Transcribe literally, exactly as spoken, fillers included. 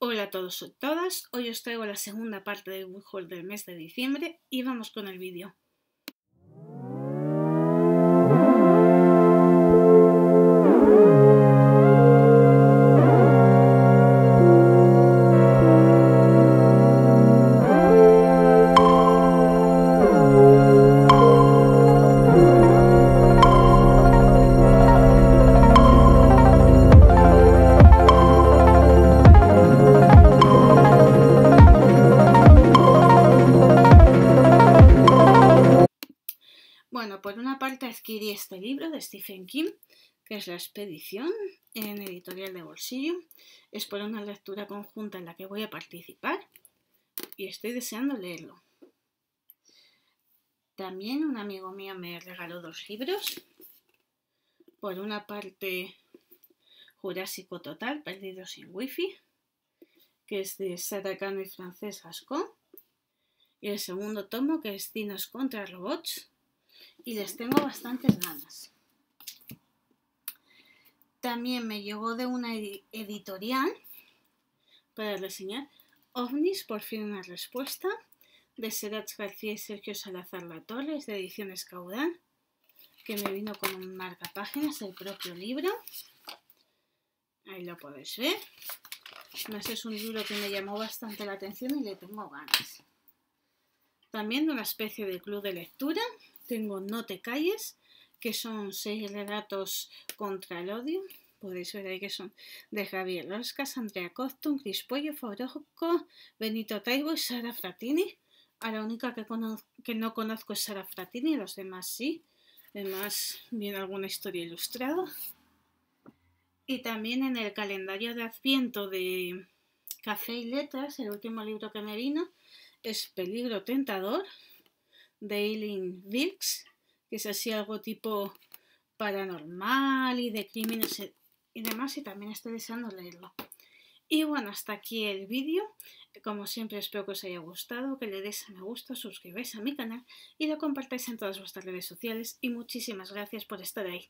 Hola a todos y todas, hoy os traigo la segunda parte del book haul del mes de diciembre y vamos con el vídeo. Adquirí este libro de Stephen King, que es La Expedición, en Editorial de Bolsillo. Es por una lectura conjunta en la que voy a participar y estoy deseando leerlo. También un amigo mío me regaló dos libros. Por una parte, Jurásico Total, Perdidos sin wifi, que es de Sarakano y francés Ascón. Y el segundo tomo, que es Dinos contra robots. Y les tengo bastantes ganas. También me llegó de una ed- editorial para reseñar Ovnis, por fin una respuesta, de Serax García y Sergio Salazar Latorres, de Ediciones Caudal, que me vino con un marcapáginas el propio libro. Ahí lo podéis ver. Además, es un libro que me llamó bastante la atención y le tengo ganas. También de una especie de club de lectura tengo No te calles, que son seis relatos contra el odio. Podéis ver ahí que son de Javier Larcas, Andrea Costum, Cris Pollo, Foroco, Benito Taibo y Sara Fratini. A la única que, que no conozco es Sara Fratini, los demás sí. Además, viene alguna historia ilustrada. Y también en el calendario de Adviento de Café y Letras, el último libro que me vino es Peligro Tentador, de Eileen Wilkes, que es así algo tipo paranormal y de crímenes y demás, y también estoy deseando leerlo. Y bueno, hasta aquí el vídeo. Como siempre, espero que os haya gustado, que le deis a me gusta, suscribáis a mi canal y lo compartáis en todas vuestras redes sociales, y muchísimas gracias por estar ahí.